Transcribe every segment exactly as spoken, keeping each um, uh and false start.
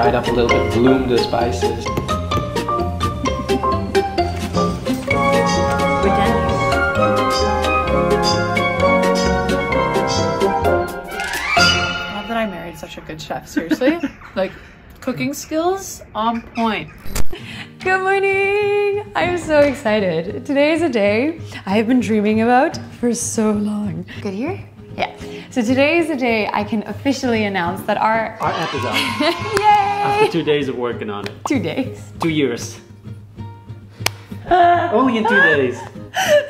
fry it up a little bit, bloom the spices. Not that I married such a good chef, seriously. Like, cooking skills on point. Good morning! I'm so excited. Today is a day I have been dreaming about for so long. Good here? Yeah. So today is the day I can officially announce that our... Our app is out. Yay! After two days of working on it. Two days. Two years. Only in two days.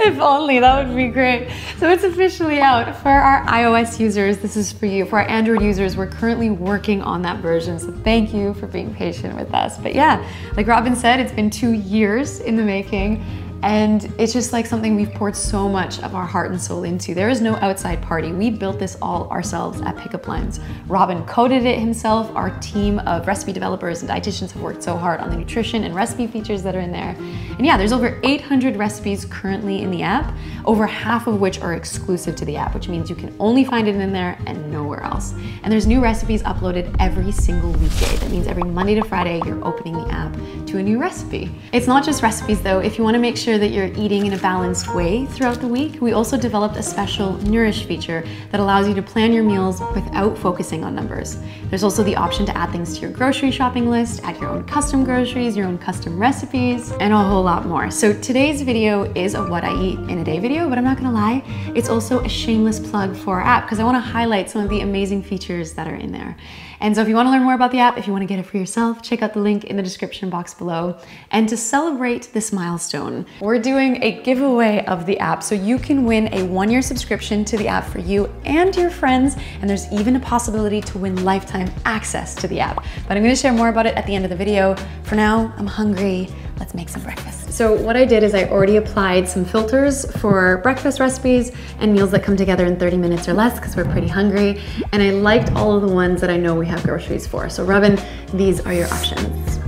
If only, that would be great. So it's officially out for our iOS users. This is for you. For our Android users, we're currently working on that version. So thank you for being patient with us. But yeah, like Robin said, it's been two years in the making. And it's just like something we've poured so much of our heart and soul into. There is no outside party. We built this all ourselves at Pick Up Limes. Robin coded it himself. Our team of recipe developers and dietitians have worked so hard on the nutrition and recipe features that are in there. And yeah, there's over eight hundred recipes currently in the app, over half of which are exclusive to the app, which means you can only find it in there and nowhere else. And there's new recipes uploaded every single weekday. That means every Monday to Friday, you're opening the app to a new recipe. It's not just recipes though. If you want to make sure that you're eating in a balanced way throughout the week, we also developed a special Nourish feature that allows you to plan your meals without focusing on numbers. There's also the option to add things to your grocery shopping list, add your own custom groceries, your own custom recipes, and a whole lot more. So today's video is a what I eat in a day video, but I'm not gonna lie, it's also a shameless plug for our app because I wanna highlight some of the amazing features that are in there. And so if you wanna learn more about the app, if you wanna get it for yourself, check out the link in the description box below. And to celebrate this milestone, we're doing a giveaway of the app, so you can win a one-year subscription to the app for you and your friends, and there's even a possibility to win lifetime access to the app. But I'm gonna share more about it at the end of the video. For now, I'm hungry. Let's make some breakfast. So what I did is I already applied some filters for breakfast recipes and meals that come together in thirty minutes or less because we're pretty hungry. And I liked all of the ones that I know we have groceries for. So Robin, these are your options.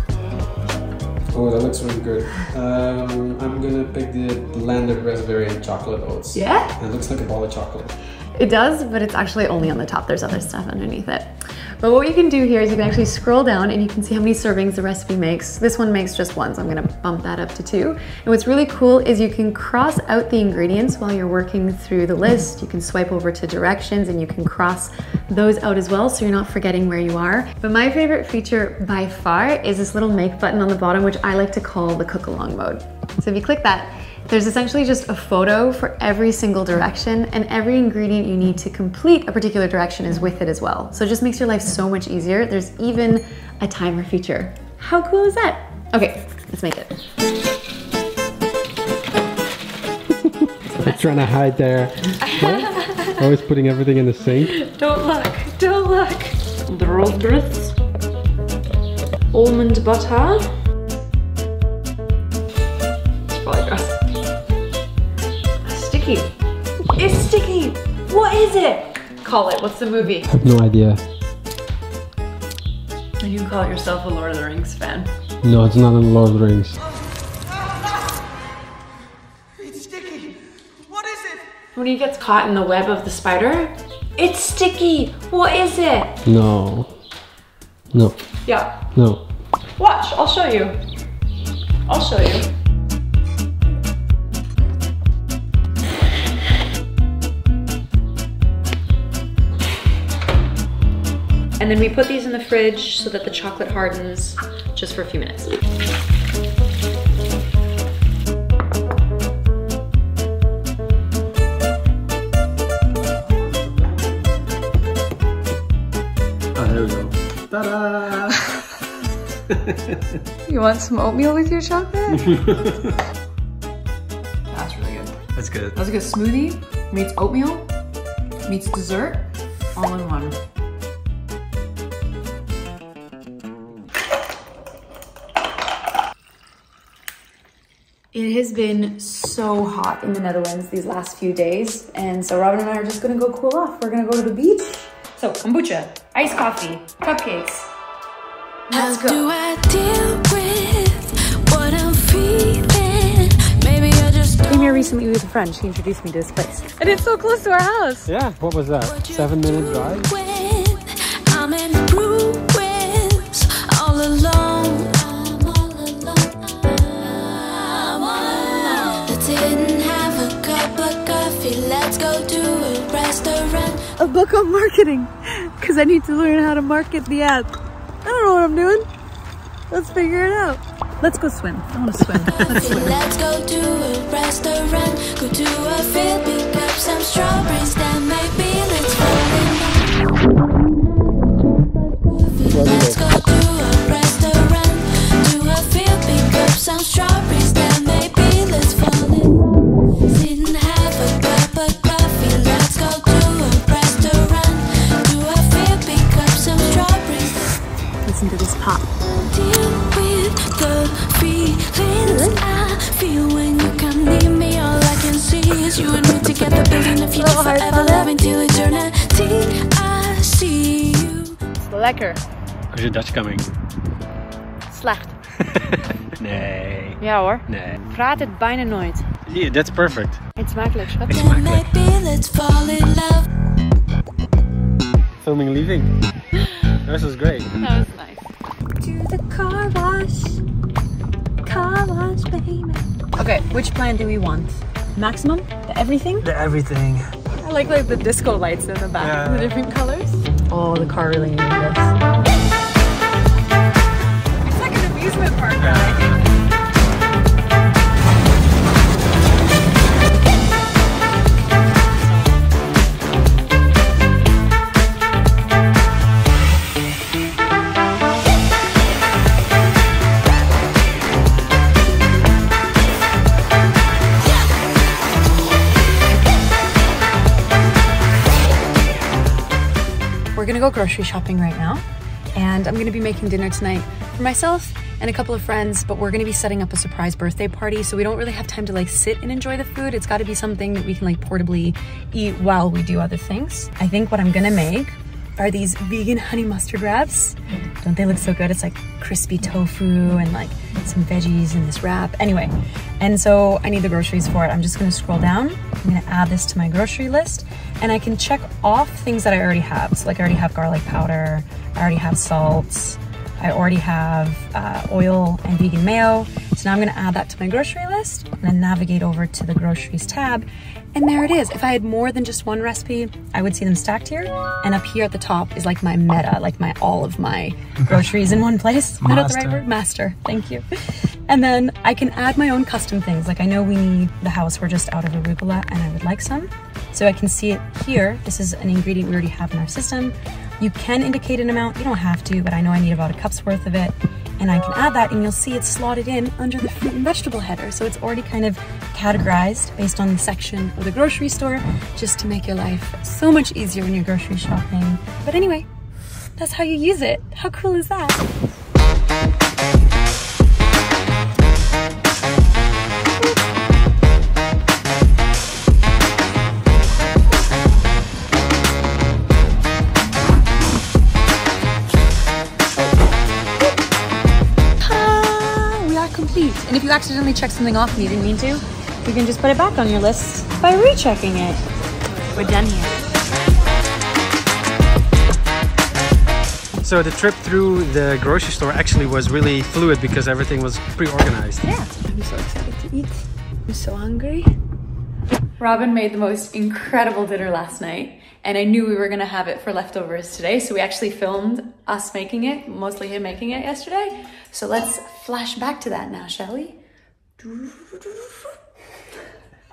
Oh, that looks really good. Um, I'm gonna pick the blended raspberry and chocolate oats. Yeah? And it looks like a ball of chocolate. It does, but it's actually only on the top. There's other stuff underneath it. But what you can do here is you can actually scroll down and you can see how many servings the recipe makes. This one makes just one, so I'm gonna bump that up to two. And what's really cool is you can cross out the ingredients while you're working through the list. You can swipe over to directions and you can cross those out as well, so you're not forgetting where you are. But my favorite feature by far is this little make button on the bottom, which I like to call the cook along mode. So if you click that, there's essentially just a photo for every single direction, and every ingredient you need to complete a particular direction is with it as well. So it just makes your life so much easier. There's even a timer feature. How cool is that? Okay, let's make it. I'm trying to hide there. Always putting everything in the sink. Don't look, don't look. The rolled grits, almond butter. It's probably gross. It's sticky. What is it? Call it. What's the movie? I have no idea. And you call yourself a Lord of the Rings fan? No, it's not a Lord of the Rings. It's sticky. What is it? When he gets caught in the web of the spider, it's sticky. What is it? No. No. Yeah. No. Watch. I'll show you. I'll show you. And then we put these in the fridge so that the chocolate hardens just for a few minutes. Oh, there we go. Ta-da! You want some oatmeal with your chocolate? That's really good. That's good. That's a good smoothie, meets oatmeal, meets dessert, all in one. It has been so hot in the Netherlands these last few days, and so Robin and I are just gonna go cool off. We're gonna go to the beach. So kombucha, iced coffee, cupcakes. Let's go. How do I deal with what I'm feeling? Maybe I just came here recently with a friend. She introduced me to this place, and it's so close to our house. Yeah. What was that? Seven minute drive. I'm in ruins. kidding, because I need to learn how to market the app. I don't know what I'm doing. Let's figure it out. Let's go swim. I want to swim. Let's swim. Let's go to a restaurant, go to a field, pick up some strawberries that might be let's go. Let's go to a restaurant, to a field, pick up some strawberries that might be let's fall in. Didn't have a cup of coffee. Let's go to a restaurant, to a field, pick up some strawberries. Listen to this pop. You and me together, building a future forever, loving till eternity. I see you. Lekker. Als je Dutch coming. Slecht. Nee. Ja hoor. Nee. Praat het bijna nooit. Yeah, that's perfect. Het is makkelijk. Het is makkelijk. Filming leaving. This was great. That was nice. To the car wash. Car wash, baby. Okay, which plant do we want? Maximum? The everything? The everything. I like like the disco lights in the back, yeah. The different colors. Oh, the car really needs this. It's like an amusement park, yeah. I think. We're gonna go grocery shopping right now, and I'm gonna be making dinner tonight for myself and a couple of friends, but we're gonna be setting up a surprise birthday party, so we don't really have time to like sit and enjoy the food. It's gotta be something that we can like portably eat while we do other things. I think what I'm gonna make are these vegan honey mustard wraps. Don't they look so good? It's like crispy tofu and like some veggies in this wrap. Anyway, and so I need the groceries for it. I'm just gonna scroll down. I'm gonna add this to my grocery list. And I can check off things that I already have. So like I already have garlic powder, I already have salts, I already have uh, oil and vegan mayo. So now I'm gonna add that to my grocery list and then navigate over to the groceries tab. And there it is. If I had more than just one recipe, I would see them stacked here. And up here at the top is like my meta, like my all of my groceries in one place. Master. Not the right word? Master, thank you. And then I can add my own custom things. Like I know we need the house, we're just out of arugula and I would like some. So I can see it here. This is an ingredient we already have in our system. You can indicate an amount, you don't have to, but I know I need about a cup's worth of it. And I can add that and you'll see it's slotted in under the fruit and vegetable header. So it's already kind of categorized based on the section of the grocery store, just to make your life so much easier when you're grocery shopping. But anyway, that's how you use it. How cool is that? And if you accidentally check something off and you didn't mean to, you can just put it back on your list by rechecking it. We're done here. So the trip through the grocery store actually was really fluid because everything was pre-organized. Yeah, I'm so excited to eat. I'm so hungry. Robin made the most incredible dinner last night, and I knew we were gonna have it for leftovers today, so we actually filmed us making it, mostly him making it yesterday. So let's flash back to that now, shall we?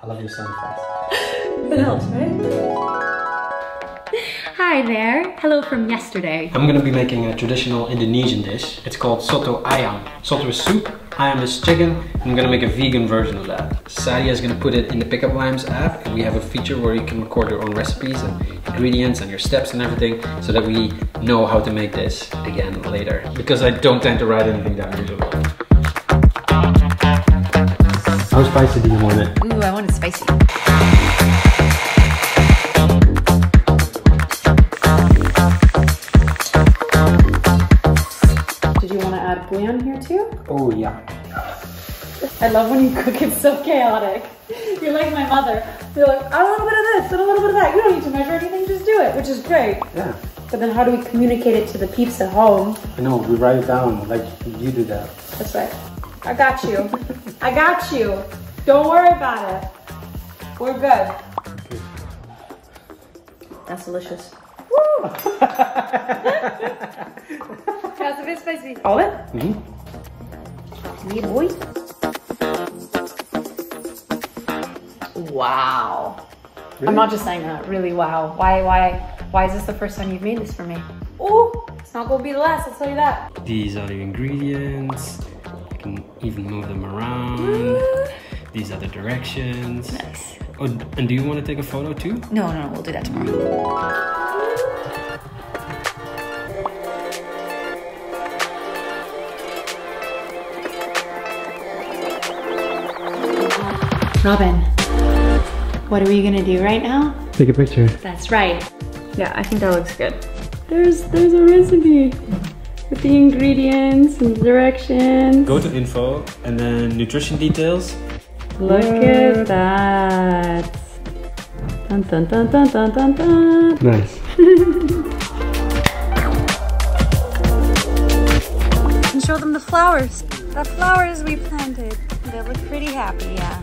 I love your sound effects. It helps, right? Hi there. Hello from yesterday. I'm gonna be making a traditional Indonesian dish. It's called Soto Ayam. Soto is soup, Ayam is chicken. I'm gonna make a vegan version of that. Sadia is gonna put it in the Pick Up Limes app, and we have a feature where you can record your own recipes and ingredients and your steps and everything, so that we know how to make this again later. Because I don't tend to write anything down usually. How spicy do you want it? Ooh, I want it spicy. Bouillon here too? Oh yeah. I love when you cook, it's so chaotic. You're like my mother. You're like, I want a little bit of this and a little bit of that. You don't need to measure anything, just do it, which is great. Yeah. But then how do we communicate it to the peeps at home? I know, we write it down like you do that. That's right. I got you. I got you. Don't worry about it. We're good. Okay. That's delicious. Woo! How's it spicy? All it? Mm-hmm. Yeah, boy. Wow. Really? I'm not just saying that. Really, wow. Why, why, why is this the first time you've made this for me? Oh, it's not gonna be the last. I'll tell you that. These are the ingredients. I can even move them around. Mm. These are the directions. Nice. Oh, and do you want to take a photo too? No, no, no, we'll do that tomorrow. Robin, what are we gonna do right now? Take a picture. That's right. Yeah, I think that looks good. There's there's a recipe with the ingredients and directions. Go to info and then nutrition details. Look at that. Dun, dun, dun, dun, dun, dun, dun. Nice. And show them the flowers. The flowers we planted. They look pretty happy, yeah.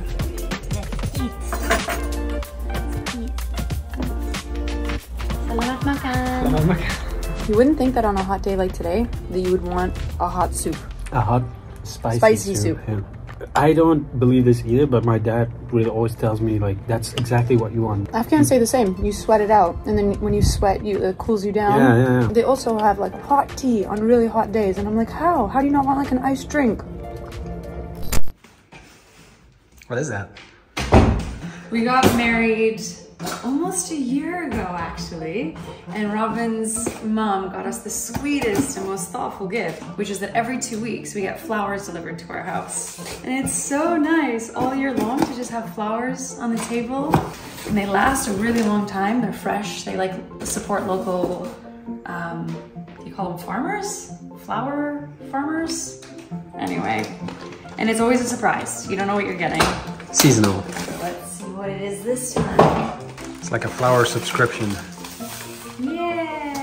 You wouldn't think that on a hot day like today that you would want a hot soup. A hot spicy, spicy soup. soup. Yeah. I don't believe this either, but my dad really always tells me like that's exactly what you want. Afghans say the same. You sweat it out, and then when you sweat, you it cools you down. Yeah, yeah, yeah. They also have like hot tea on really hot days, and I'm like, how? How do you not want like an iced drink? What is that? We got married almost a year ago, actually, and Robin's mom got us the sweetest and most thoughtful gift, which is that every two weeks we get flowers delivered to our house. And it's so nice all year long to just have flowers on the table, and they last a really long time. They're fresh. They like support local, um, do you call them farmers? Flower farmers? Anyway, and it's always a surprise. You don't know what you're getting. Seasonal. So let's see what it is this time. It's like a flower subscription. Yeah.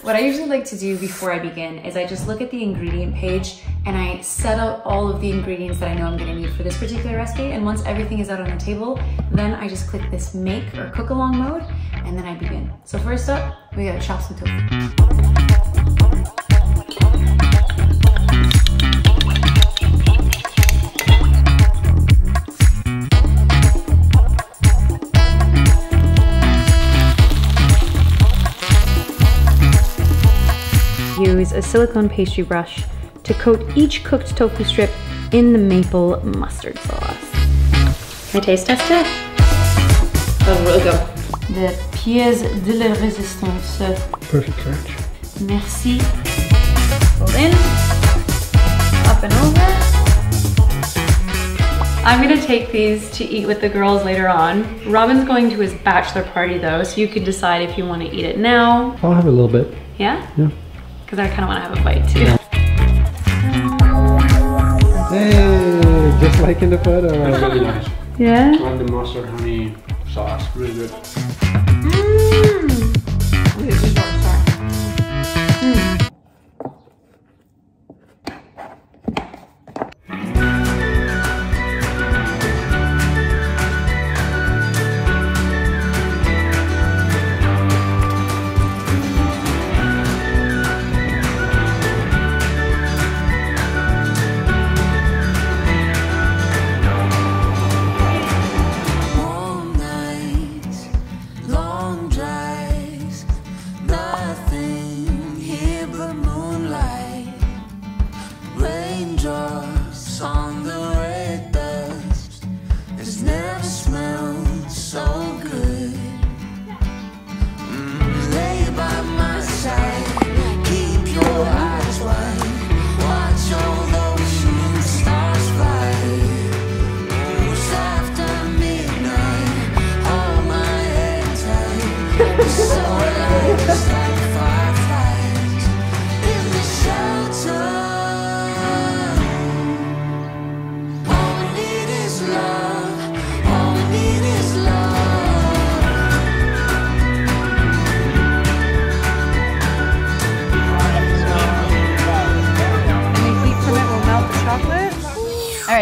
What I usually like to do before I begin is I just look at the ingredient page and I set out all of the ingredients that I know I'm gonna need for this particular recipe. And once everything is out on the table, then I just click this make or cook along mode, and then I begin. So first up, we gotta chop some tofu. Use a silicone pastry brush to coat each cooked tofu strip in the maple mustard sauce. My taste tester. Oh, really good. The pièce de la résistance. Perfect French. Merci. Fold in. Up and over. I'm gonna take these to eat with the girls later on. Robin's going to his bachelor party though, so you can decide if you want to eat it now. I'll have a little bit. Yeah? Yeah. Because I kind of want to have a bite too. Hey, just like in the photo. That's really nice. Yeah? I like the mustard honey sauce, really good. Mmm.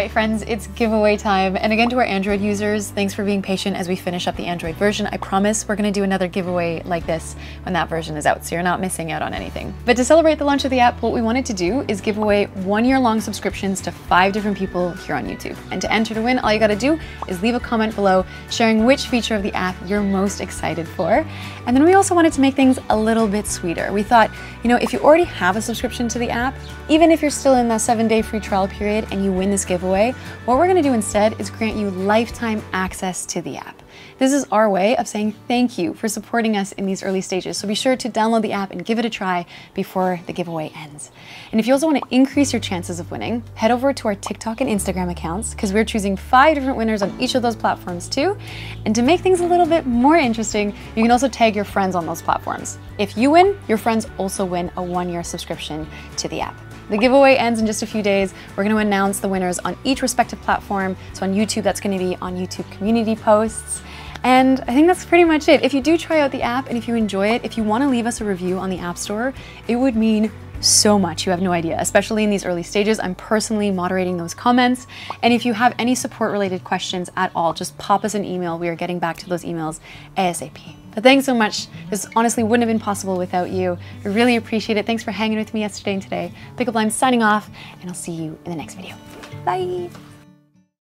right, friends, it's giveaway time. And again, to our Android users, thanks for being patient as we finish up the Android version. I promise we're gonna do another giveaway like this when that version is out, so you're not missing out on anything. But to celebrate the launch of the app, what we wanted to do is give away one year long subscriptions to five different people here on YouTube. And to enter to win, all you gotta do is leave a comment below sharing which feature of the app you're most excited for. And then we also wanted to make things a little bit sweeter. We thought, you know, if you already have a subscription to the app, even if you're still in the seven day free trial period and you win this giveaway, what we're gonna do instead is grant you lifetime access to the app. This is our way of saying thank you for supporting us in these early stages. So be sure to download the app and give it a try before the giveaway ends. And if you also wanna increase your chances of winning, head over to our TikTok and Instagram accounts, because we're choosing five different winners on each of those platforms too. And to make things a little bit more interesting, you can also tag your friends on those platforms. If you win, your friends also win a one-year subscription to the app. The giveaway ends in just a few days. We're gonna announce the winners on each respective platform. So on YouTube, that's gonna be on YouTube community posts. And I think that's pretty much it. If you do try out the app and if you enjoy it, if you wanna leave us a review on the App Store, it would mean so much, you have no idea, especially in these early stages. I'm personally moderating those comments. And if you have any support related questions at all, just pop us an email. We are getting back to those emails ASAP. But thanks so much. This honestly wouldn't have been possible without you. I really appreciate it. Thanks for hanging with me yesterday and today. Pick Up Limes signing off, and I'll see you in the next video. Bye.